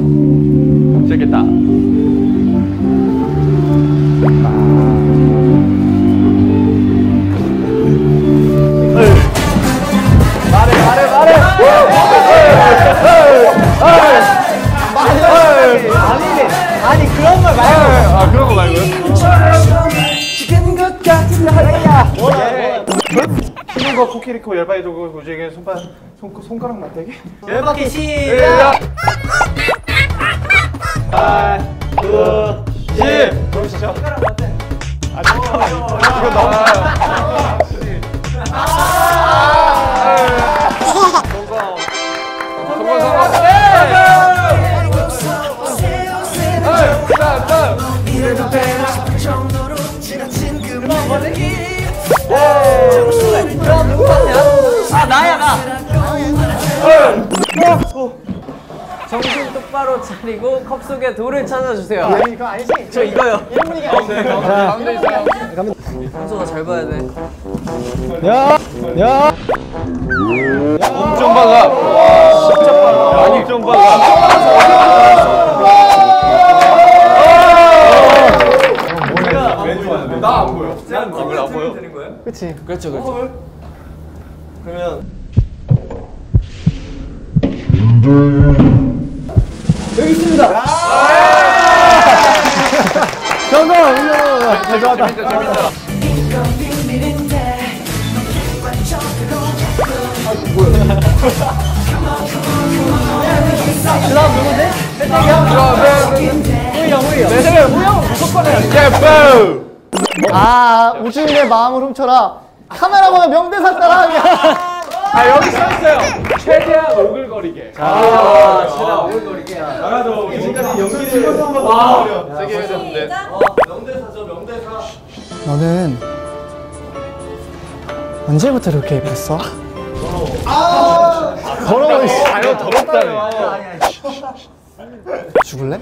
check it out. 아니 그런 걸 말고. 아 그런 거 말고요? 지금 것 같은 하루야. 푸른 거 코끼리코 열받이 도구 고지에게 손가락 맞대기? 열받기 시작! 8, 9, 10! 보이시죠? 손가락 맞대. 아 잠깐만 이거 너무 정신 똑바로 차리고 컵 속에 돌을 찾아주세요. 아니 그거 아니지? 저 이거요. 1분이게 아니세요? 가운데 있어요. 현수가 잘 봐야 돼. 야! 엄청 빨라. 진짜 빨라. 아니 엄청 빨라. 왼쪽 나 안 보여. 나 안 보여. 그렇지. 그렇죠. 그러면 여기 있습니다! 정답! 좋았다! 재밌다! 아이씨 뭐야? 그 다음 누구지? 세탁이야? 호이야! 세탁이야! 호영! 무조건 해야지! 아 우주인의 마음을 훔쳐라! 카메라보다 명대사 따라! 아 여기 써있어요! 최대한 오글거리게. 아 최대한 오글거리게. 나가도 지금까지 연기를 한번 세게 해줬는데. 명대사죠 명대사. 너는 언제부터 이렇게 예뻤어? 아 더러워. 아 이거 더럽다며. 죽을래?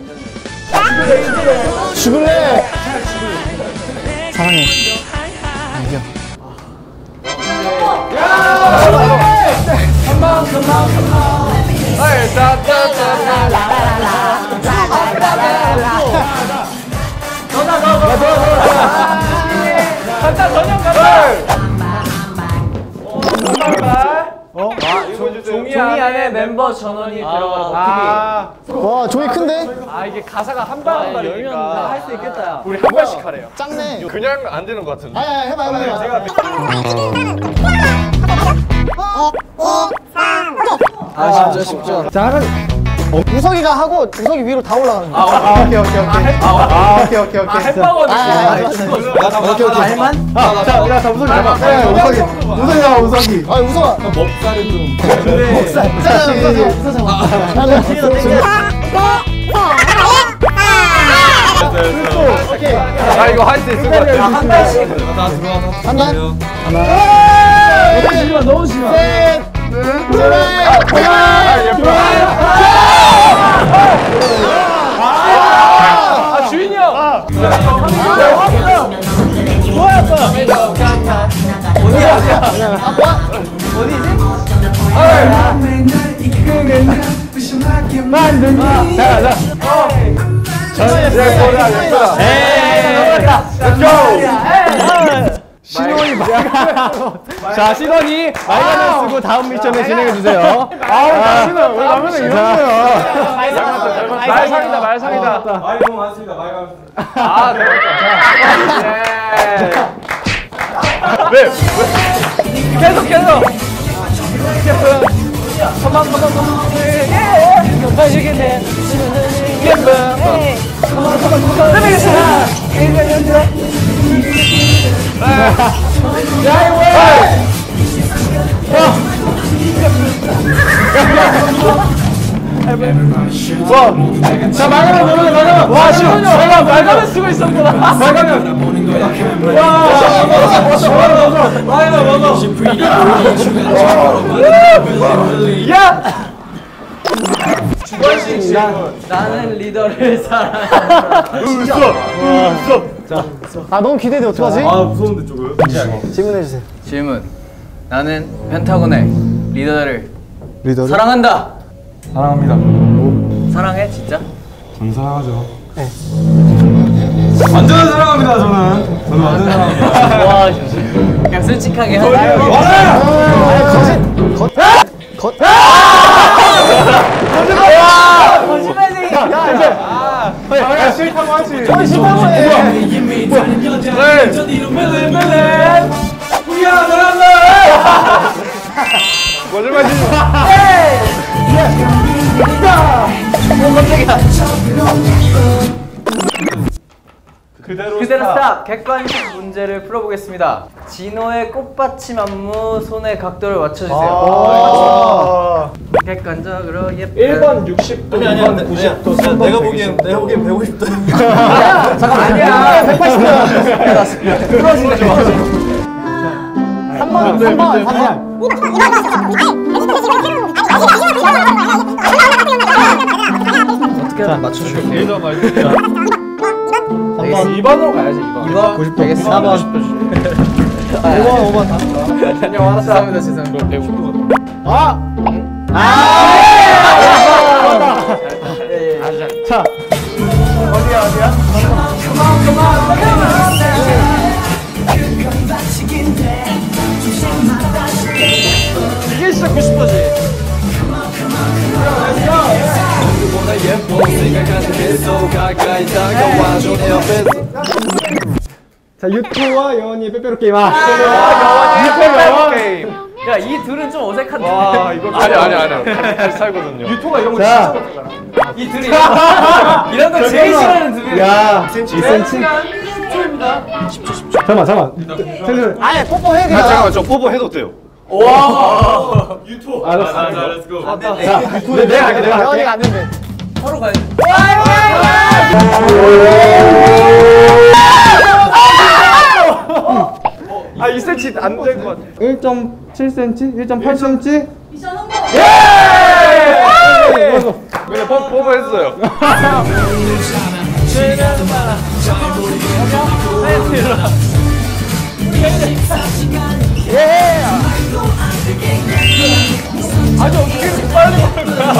죽을래! 사랑해. 안겨. 종이 안에 멤버 전원이 들어가서 어떻게. 와 종이 큰데? 아 이게 가사가 한 방 한 발이니까 할 수 있겠다. 우리 한 발씩 하래요. 짱네. 그냥 안 되는 거 같은데. 아 해봐. 아 쉽죠. 자 우석이가 하고 우석이 위로 다 올라가는 거야. 아 오케이. 햇빵어도 죽었어. 알만? 자 우석이 잡아. 우석이 잡아 우석이. 아 우석아. 먹살을 좀. 먹살. 우석 잡아. 오케이. 아 이거 할 수 있을 것 같아. 한 단씩. 한 단. 하나. 너무 심하. 아 주인이 형! 뭐야 아빠! 어디야? 아빠? 어디지? 만든다! 자 신원이 자 신원이 마이너스 쓰고 다음 미션을 진행해 주세요. 아우 신원 왜 남는 이런 거야? 말상이다. 말이 너무 많습니다. 아 잘했다. 왜? 계속. 자 마감을 와 신원이 형 마감을 쓰고 있었구나. 야 주관식 나는 리더를 사랑한다. 자, 너무 기대돼. 어떡하지? 아 무서운데 조금. 질문해주세요. 질문. 나는 펜타곤의 리더를 사랑한다. 사랑합니다. 사랑해 진짜? 전 사랑하죠. 네. 완전 사랑합니다 저는. 저는 완전 사랑합니다. 와 진짜. 그냥 솔직하게 한. 그대로 스탑! 객관식 문제를 풀어보겠습니다. 진호의 꽃받침 안무, 손의 각도를 맞춰주세요. 객관적으로 예쁜 1번 60도, 2번 90도, 3번 120도. 내가 보기엔 150도. 아니야! 180도! 풀어주세요. 3번! 어떻게 하면 맞춰줄게. 1번 말고 2번으로 가야지. 2번 90도 4번 5번 다니다. 안녕 알았습니다. 죄송합니다. 150도 자 어디야 이게 진짜 90도지. 자, 유토와 여원이 빼빼로 게임. 여원이 빼빼로 게임. 야, 이 둘은 좀 어색한데. 와, 이거 아니야. 같이 살거든요. 유토가 이런 거 진짜 못하잖아. 이 둘이 이런 거 제일 싫어하는 둘이에요. 야, 2cm. 10초입니다. 10초. 잠깐만. 아니, 뽀뽀해야 돼. 잠깐만, 저 뽀뽀해도 돼요. 와! 유토! 알았어, 렛츠고! 자, 유토 내가 여원이가 안 된대. 서로 가야지. 아, 2cm 안 될 것 같아. 1.7cm? 1.8cm? 미션 성공! 예! 그냥 뽀뽀 했어요. 예! 아니 어떻게 이렇게 빨리 가는 거야?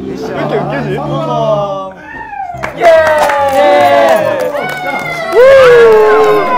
왜 이렇게 웃기지? 예! 예!